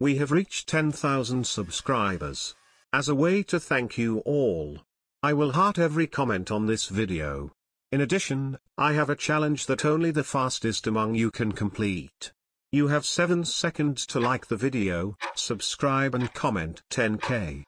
We have reached 10,000 subscribers. As a way to thank you all, I will heart every comment on this video. In addition, I have a challenge that only the fastest among you can complete. You have 7 seconds to like the video, subscribe and comment 10K.